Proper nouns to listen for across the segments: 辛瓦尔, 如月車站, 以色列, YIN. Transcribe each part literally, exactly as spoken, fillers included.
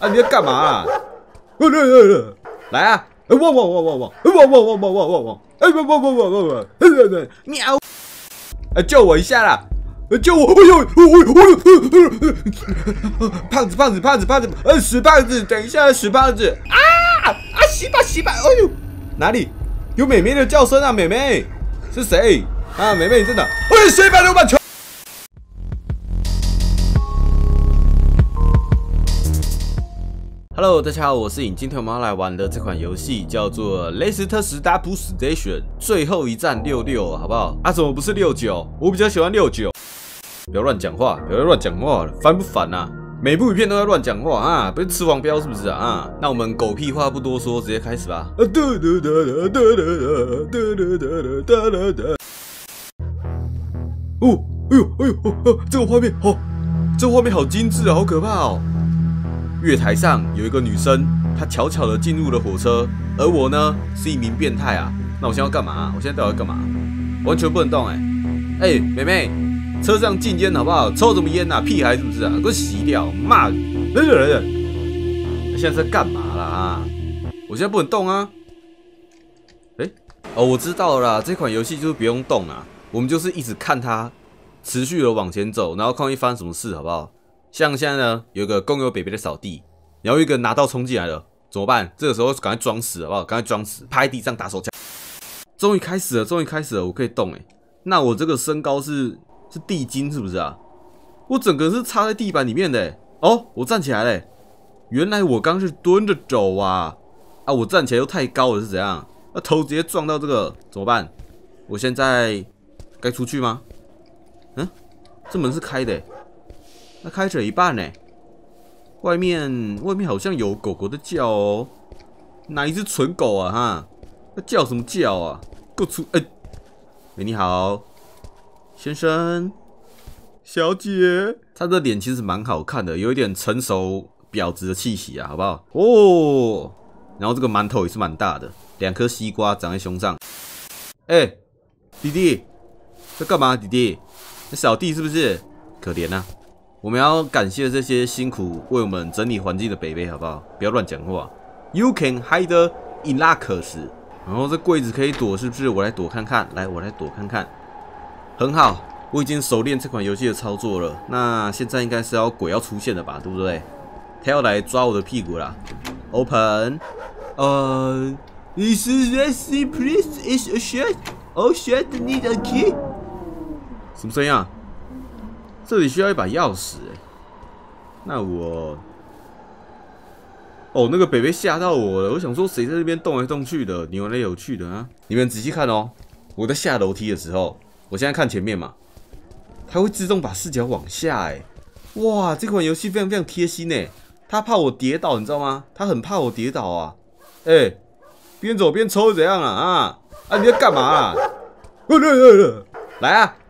啊，你在干嘛啊？来啊！汪汪汪汪汪！汪汪汪汪汪汪汪！哎，汪汪汪汪汪汪！喵！啊，救我一下啦！救我！哎呦，我我胖子胖子胖子胖子，呃，死胖子！等一下，死胖子！啊啊，洗吧洗吧！哎呦，哪里有妹妹的叫声啊？妹妹是谁？啊，妹妹你在哪？哎，谁把我把球？ Hello， 大家好，我是尹，今天我们要来玩的这款游戏叫做《雷斯特史达普 Station 最后一站六六》，好不好？啊，怎么不是六九？我比较喜欢六九。不要乱讲话，不要乱讲话了，烦不烦啊？每部影片都在乱讲话啊，不是吃黄标是不是啊？啊，那我们狗屁话不多说，直接开始吧。哦，哎呦，哎呦，哦、这个画面好、哦，这个画面好精致啊，好可怕哦。 月台上有一个女生，她悄悄地进入了火车，而我呢是一名变态啊！那我现在要干嘛、啊？我现在到底要干嘛？完全不能动哎、欸！哎、欸，妹妹，车上禁烟好不好？抽什么烟啊？屁孩是不是啊？给我洗掉！骂！来来来！现在在干嘛啦？啊？我现在不能动啊！哎、欸，哦，我知道了啦，这款游戏就是不用动啊，我们就是一直看它持续的往前走，然后看会发生什么事，好不好？ 像现在呢，有一个工友北北在扫地，然后一个拿刀冲进来了，怎么办？这个时候赶快装死好不好？赶快装死，趴在地上打手枪。终于开始了，终于开始了，我可以动哎。那我这个身高是是地精是不是啊？我整个人是插在地板里面的。哦，我站起来嘞。原来我刚是蹲着走啊啊！我站起来又太高了是怎样？那头直接撞到这个怎么办？我现在该出去吗？嗯，这门是开的。 那开着一半呢，外面外面好像有狗狗的叫哦，哪一只蠢狗啊哈？那叫什么叫啊？够出哎！喂、欸，你好，先生，小姐，他的脸其实蛮好看的，有一点成熟婊子的气息啊，好不好？哦，然后这个馒头也是蛮大的，两颗西瓜长在胸上。哎、欸，弟弟，在干嘛？弟弟，那小弟是不是可怜啊？ 我们要感谢这些辛苦为我们整理环境的北北，好不好？不要乱讲话。You can hide in lockers。然后这柜子可以躲，是不是？我来躲看看，来，我来躲看看。很好，我已经熟练这款游戏的操作了。那现在应该是要鬼要出现了吧，对不对？他要来抓我的屁股啦。Open。呃 ，Is this please is a shot? Oh shot need a key。什么声音啊？ 这里需要一把钥匙、欸，那我……哦，那个北北吓到我了。我想说，谁在那边动来动去的，扭来扭去的啊？你们仔细看哦。我在下楼梯的时候，我现在看前面嘛，它会自动把视角往下、欸。哎，哇，这款游戏非常非常贴心哎、欸。它怕我跌倒，你知道吗？它很怕我跌倒啊。哎、欸，边走边抽怎样啊？啊啊，你在干嘛、啊？来啊！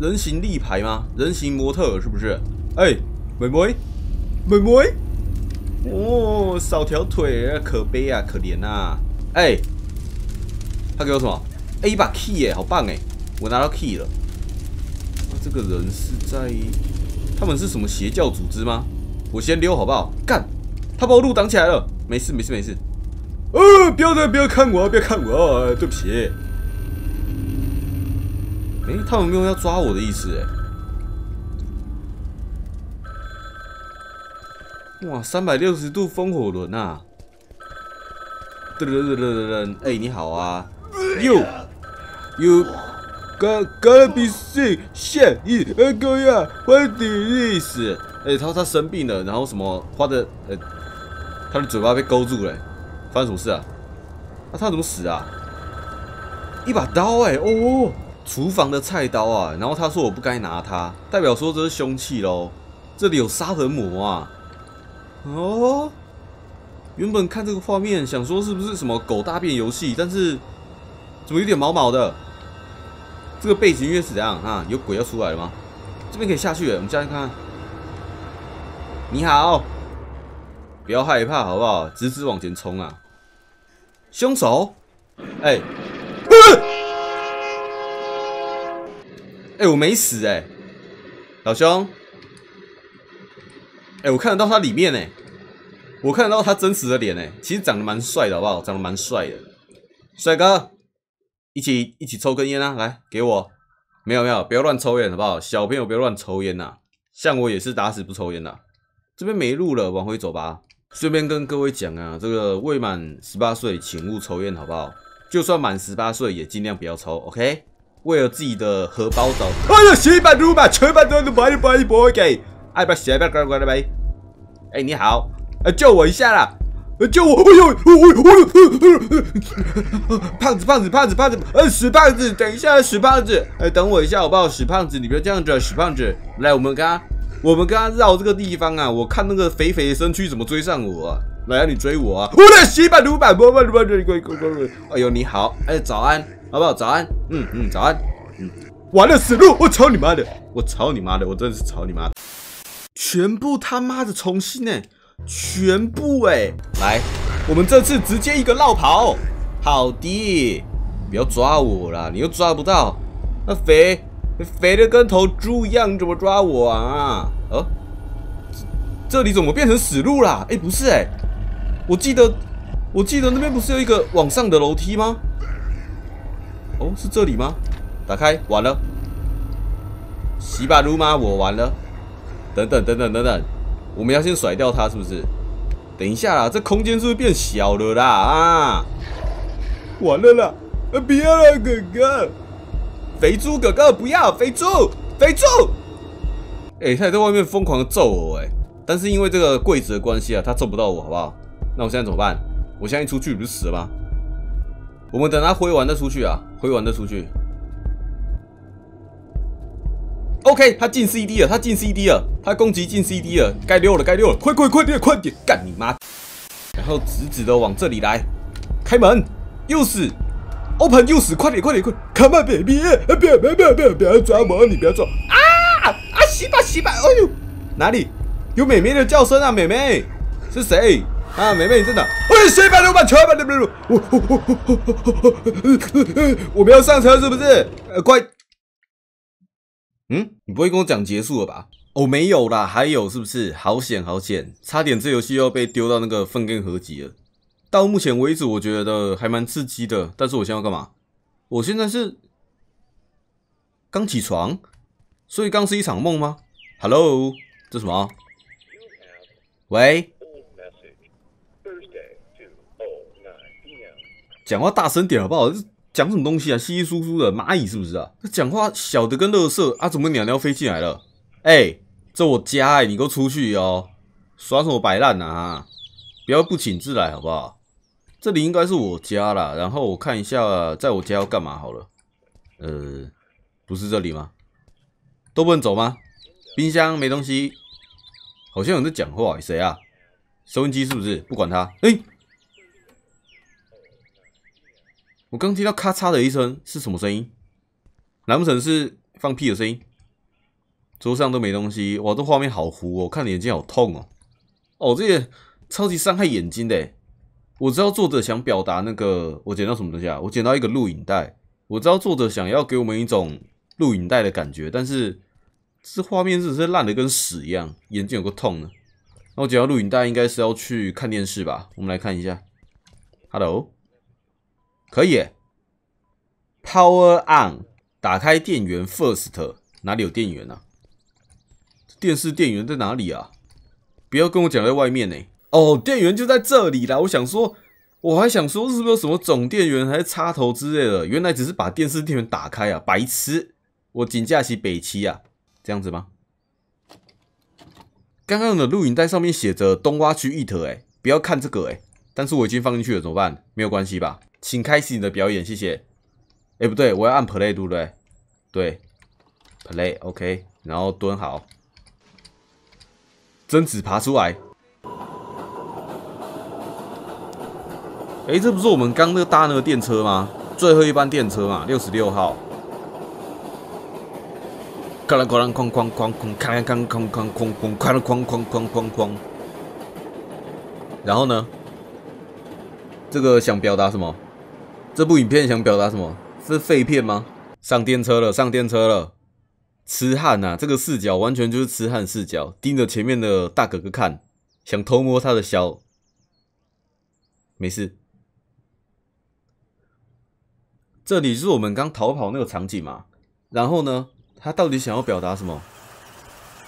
人形立牌吗？人形模特是不是？哎、欸，妹妹，妹妹，哦，少条腿，可悲啊，可怜啊！哎、欸，他给我什么？哎、欸，一把 key 哎、欸，好棒哎、欸，我拿到 key 了。啊、这个人是在……他们是什么邪教组织吗？我先溜好不好？干，他把我路挡起来了。没事没事没事。呃，不要不要看我，不要看我，对不起。 哎、欸，他们没有要抓我的意思哎！哇，三百六十度风火轮啊！噔噔噔噔噔！哎，你好啊 ，You You Got Got Be Sick Shit It I Go Ya What This？ 哎、欸，他他生病了，然后什么他的呃、欸，他的嘴巴被勾住了、欸，发生什么事啊？那、啊、他怎么死啊？一把刀哎、欸，哦。 厨房的菜刀啊，然后他说我不该拿它，代表说这是凶器咯。这里有杀人魔啊，哦，原本看这个画面想说是不是什么狗大便游戏，但是怎么有点毛毛的？这个背景音乐是怎样啊？有鬼要出来了吗？这边可以下去了，我们下去看看。你好，不要害怕好不好？直直往前冲啊！凶手，哎、欸，哎、欸，我没死哎、欸，老兄。 哎、欸，我看得到他里面哎、欸，我看得到他真实的脸哎、欸，其实长得蛮帅的，好不好？长得蛮帅的，帅哥，一起一起抽根烟啊！来，给我，没有没有，不要乱抽烟，好不好？小朋友不要乱抽烟呐、啊，像我也是打死不抽烟的、啊。这边没路了，往回走吧。顺便跟各位讲啊，这个未满十八岁请勿抽烟，好不好？就算满十八岁也尽量不要抽 ，OK？ 为了自己的荷包着想。哎呀，谁把路把全把都把把把给。 哎，不要，不要，乖乖的呗！哎，你好，呃，救我一下啦！呃，救我！哎呦，我我胖子，胖子，胖子，胖子，呃，死胖子，等一下，死胖子，哎，等我一下，好不好？死胖子，你不要这样子，死胖子，来，我们刚刚，我们刚刚绕这个地方啊，我看那个肥肥的身躯怎么追上我啊？来啊，你追我啊！我的西板鲁板，我我我我我我，哎呦，你好，哎，早安，好不好？早安，嗯嗯，早安，嗯，完了，死路，我操你妈的，我操你妈的，我真的是操你妈的！ 全部他妈的重新哎、欸，全部哎、欸，来，我们这次直接一个绕跑，好的，不要抓我啦，你又抓不到，那肥肥的跟头猪一样，你怎么抓我啊？哦，这里怎么变成死路啦？哎、欸，不是哎、欸，我记得我记得那边不是有一个往上的楼梯吗？哦，是这里吗？打开，完了，洗把撸吗？我完了。 等等等等等等，我们要先甩掉它，是不是？等一下啦，这空间是不是变小了啦？啊，完了啦！啊，不要了，哥哥，肥猪哥哥不要，肥猪，肥猪！哎、欸，他也在外面疯狂的揍我哎、欸，但是因为这个柜子的关系啊，他揍不到我，好不好？那我现在怎么办？我现在一出去不是死了吗？我们等他挥完再出去啊，挥完再出去。OK， 他进 C D 了，他进 C D 了，他攻击进 C D 了，该溜了，该溜了，快快快点，快点，干你妈！然后直直的往这里来，开门，又死 ，Open 又死，快点快点快 ，Come on baby， 不要不要不要不要不要抓我，你不要抓啊啊！洗吧洗吧，哎呦，哪里有妹妹的叫声啊？妹妹是谁啊？妹妹你在哪？哎，谁把路把全把路，我我我我我们要上车是不是？呃，快！ 嗯，你不会跟我讲结束了吧？哦，没有啦，还有是不是？好险好险，差点这游戏要被丢到那个粪坑合集了。到目前为止，我觉得还蛮刺激的。但是我现在要干嘛？我现在是刚起床，所以刚是一场梦吗 ？Hello， 这什么？喂？讲话大声点好不好？ 讲什么东西啊？稀稀疏疏的蚂蚁是不是啊？讲话小的跟垃圾啊！怎么鸟鸟飞进来了？哎、欸，这我家哎、欸，你给我出去哦！耍什么摆烂啊？不要不请自来好不好？这里应该是我家啦，然后我看一下，在我家要干嘛好了。呃，不是这里吗？都不能走吗？冰箱没东西，好像有人在讲话、欸，谁啊？收音机是不是？不管他，哎、欸。 我刚听到咔嚓的一声，是什么声音？难不成是放屁的声音？桌上都没东西，哇，这画面好糊哦，看眼睛好痛哦。哦，这也超级伤害眼睛的。我知道作者想表达那个，我捡到什么东西啊？我捡到一个录影带。我知道作者想要给我们一种录影带的感觉，但是这画面真的是烂的跟屎一样，眼睛有个痛呢。那我捡到录影带应该是要去看电视吧？我们来看一下。Hello。 可以 ，Power on， 打开电源 ，First， 哪里有电源啊？电视电源在哪里啊？不要跟我讲在外面呢、欸。哦，电源就在这里啦。我想说，我还想说是不是有什么总电源还是插头之类的？原来只是把电视电源打开啊，白痴！我紧架起北七啊，这样子吗？刚刚的录影带上面写着东洼区一特，哎，不要看这个哎、欸，但是我已经放进去了，怎么办？没有关系吧？ 请开始你的表演，谢谢。哎、欸，不对，我要按 play， 对不对？对 ，play，OK，、okay, 然后蹲好，贞子爬出来。哎，这不是我们刚那搭那个电车吗？最后一班电车嘛， 六十六号。哐啷哐啷哐哐哐哐，哐啷哐哐哐哐哐，哐啷哐哐哐哐哐。然后呢？这个想表达什么？这部影片想表达什么？是废片吗？上电车了，上电车了。 痴汉呐、啊，这个视角完全就是痴汉视角，盯着前面的大哥哥看，想偷摸他的小，没事。这里是我们刚逃跑那个场景嘛，然后呢，他到底想要表达什么？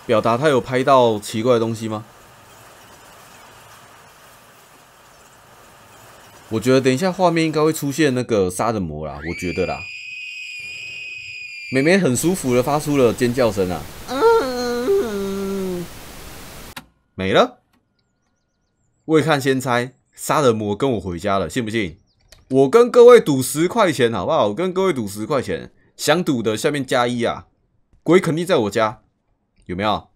表达他有拍到奇怪的东西吗？我觉得等一下画面应该会出现那个杀人魔啦，我觉得啦。 妹妹很舒服的发出了尖叫声啊！没了。未看先猜，杀人魔跟我回家了，信不信？我跟各位赌十块钱，好不好？我跟各位赌十块钱，想赌的下面加一啊！鬼肯定在我家，有没有？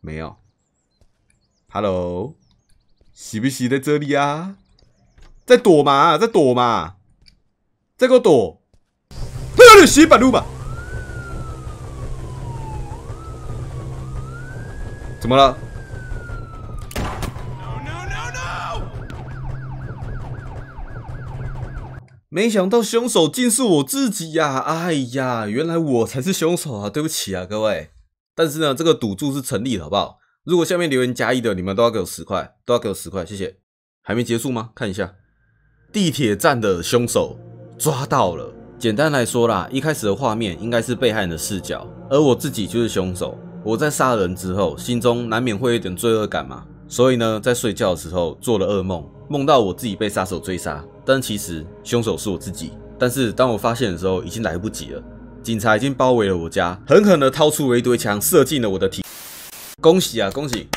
没有。Hello， 喜不喜在这里啊？在躲嘛，在躲嘛，在给我躲！ 洗板路吧？怎么了？ No, no, no, no! 没想到凶手竟是我自己呀、啊！哎呀，原来我才是凶手啊！对不起啊，各位。但是呢，这个赌注是成立的，好不好？如果下面留言加一的，你们都要给我十块，都要给我十块，谢谢。还没结束吗？看一下，地铁站的凶手抓到了。 简单来说啦，一开始的画面应该是被害人的视角，而我自己就是凶手。我在杀人之后，心中难免会有点罪恶感嘛，所以呢，在睡觉的时候做了噩梦，梦到我自己被杀手追杀，但其实凶手是我自己。但是当我发现的时候，已经来不及了，警察已经包围了我家，狠狠的掏出了一堆枪，射进了我的体。恭喜啊，恭喜！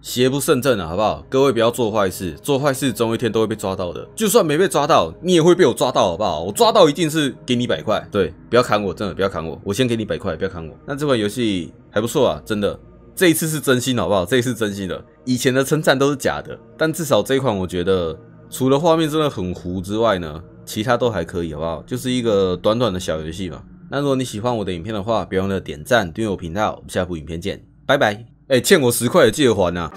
邪不胜正啊，好不好？各位不要做坏事，做坏事总有一天都会被抓到的。就算没被抓到，你也会被我抓到，好不好？我抓到一定是给你百块，对，不要砍我，真的不要砍我，我先给你百块，不要砍我。那这款游戏还不错啊，真的，这一次是真心，好不好？这一次真心的，以前的称赞都是假的，但至少这一款我觉得，除了画面真的很糊之外呢，其他都还可以，好不好？就是一个短短的小游戏嘛。那如果你喜欢我的影片的话，别忘了点赞、订阅我频道，我们下部影片见，拜拜。 哎、欸，欠我十块也记得还啊。